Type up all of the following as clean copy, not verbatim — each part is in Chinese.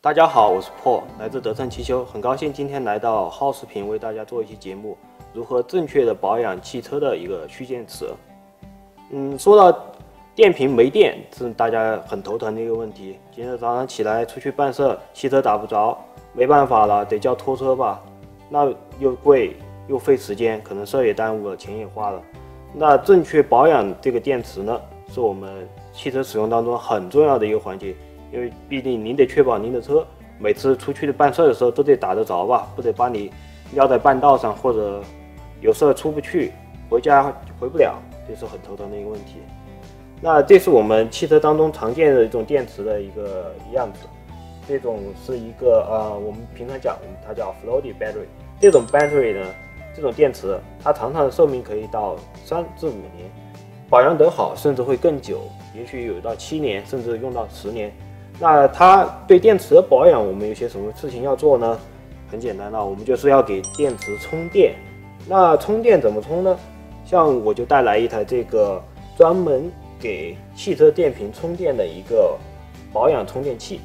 大家好，我是 Paul， 来自德胜汽修，很高兴今天来到皓视频为大家做一期节目，如何正确的保养汽车的一个蓄电池。说到电瓶没电，是大家很头疼的一个问题。今天早上起来出去办事，汽车打不着，没办法了，得叫拖车吧。那又贵又费时间，可能事儿也耽误了，钱也花了。那正确保养这个电池呢，是我们汽车使用当中很重要的一个环节。 因为毕竟您得确保您的车每次出去办事的时候都得打得着吧，不得把你撂在半道上，或者有事出不去，回家回不了，这是很头疼的一个问题。那这是我们汽车当中常见的一种电池的一个样子，这种是一个我们平常讲它叫 floating battery， 这种 battery 呢，这种电池它常常的寿命可以到3至5年，保养得好甚至会更久，也许有到7年，甚至用到10年。 那它对电池的保养，我们有些什么事情要做呢？很简单了，我们就是要给电池充电。那充电怎么充呢？像我就带来一台这个专门给汽车电瓶充电的一个保养充电器。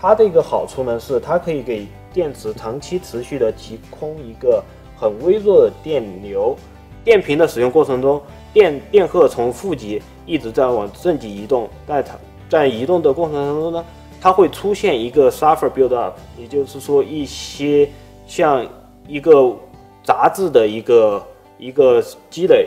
它这个好处呢是它可以给电池长期持续的提供一个很微弱的电流。电瓶的使用过程中，电荷从负极一直在往正极移动，但它 在移动的过程当中呢，它会出现一个 sulfur build up， 也就是说一些像一个杂质的一个积累。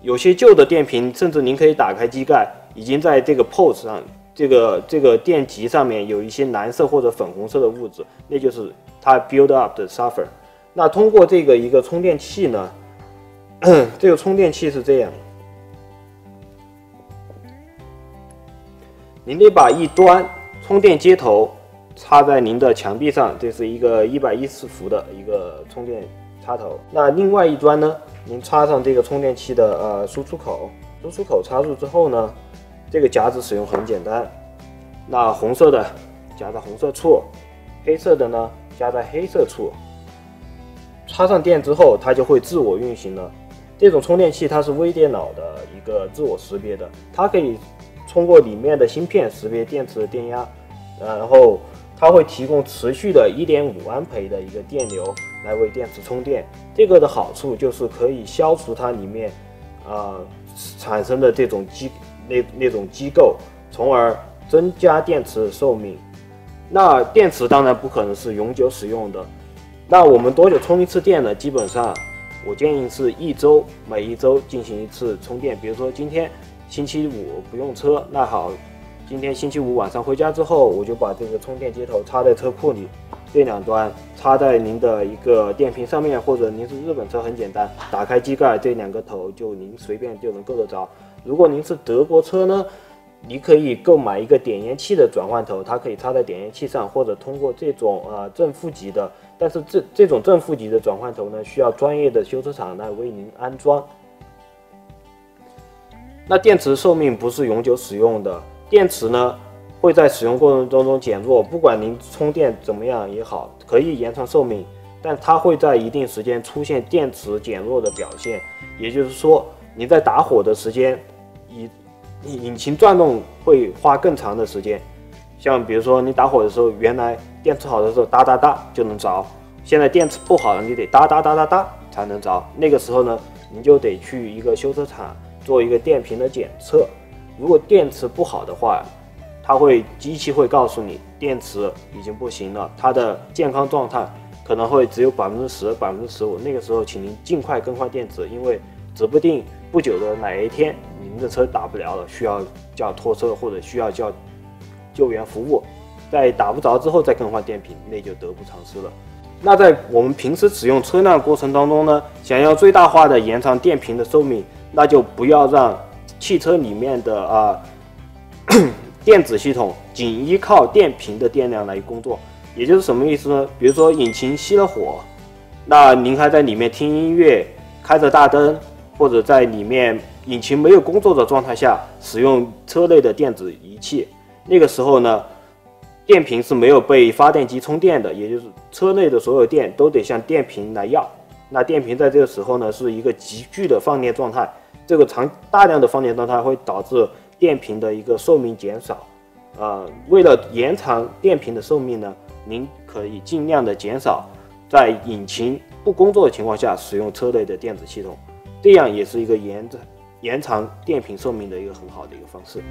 有些旧的电瓶，甚至您可以打开机盖，已经在这个 port 上，这个电极上面有一些蓝色或者粉红色的物质，那就是它 build up 的 sulfur。那通过这个一个充电器呢，这个充电器是这样。 您得把一端充电接头插在您的墙壁上，这是一个114伏的一个充电插头。那另外一端呢，您插上这个充电器的输出口，输出口插入之后呢，这个夹子使用很简单。那红色的夹在红色处，黑色的呢夹在黑色处。插上电之后，它就会自我运行了。这种充电器它是微电脑的一个自我识别的，它可以 通过里面的芯片识别电池的电压，然后它会提供持续的 1.5 安培的一个电流来为电池充电。这个的好处就是可以消除它里面产生的这种那种机构，从而增加电池的寿命。那电池当然不可能是永久使用的。那我们多久充一次电呢？基本上我建议是1周，每1周进行一次充电。比如说今天 星期五不用车，那好，今天星期五晚上回家之后，我就把这个充电接头插在车库里，这两端插在您的一个电瓶上面，或者您是日本车很简单，打开机盖，这两个头就您随便就能够得着。如果您是德国车呢，你可以购买一个点烟器的转换头，它可以插在点烟器上，或者通过这种正负极的，但是这种正负极的转换头呢，需要专业的修车厂来为您安装。 那电池寿命不是永久使用的，电池呢会在使用过程当中减弱，不管您充电怎么样也好，可以延长寿命，但它会在一定时间出现电池减弱的表现，也就是说，您在打火的时间，引擎转动会花更长的时间。像比如说你打火的时候，原来电池好的时候哒哒哒就能着，现在电池不好了，你得哒哒哒哒哒才能着。那个时候呢，你就得去一个修车厂 做一个电瓶的检测，如果电池不好的话，机器会告诉你电池已经不行了，它的健康状态可能会只有10%、15%。那个时候，请您尽快更换电池，因为指不定不久的哪一天您的车打不了了，需要叫拖车或者需要叫救援服务，在打不着之后再更换电瓶，那就得不偿失了。 那在我们平时使用车辆过程当中呢，想要最大化的延长电瓶的寿命，那就不要让汽车里面的电子系统仅依靠电瓶的电量来工作。也就是什么意思呢？比如说引擎熄了火，那您还在里面听音乐、开着大灯，或者在里面引擎没有工作的状态下使用车内的电子仪器，那个时候呢，电瓶是没有被发电机充电的，也就是车内的所有电都得向电瓶来要。那电瓶在这个时候呢，是一个急剧的放电状态，这个大量的放电状态会导致电瓶的一个寿命减少。为了延长电瓶的寿命呢，您可以尽量的减少在引擎不工作的情况下使用车内的电子系统，这样也是一个延长电瓶寿命的一个很好的一个方式。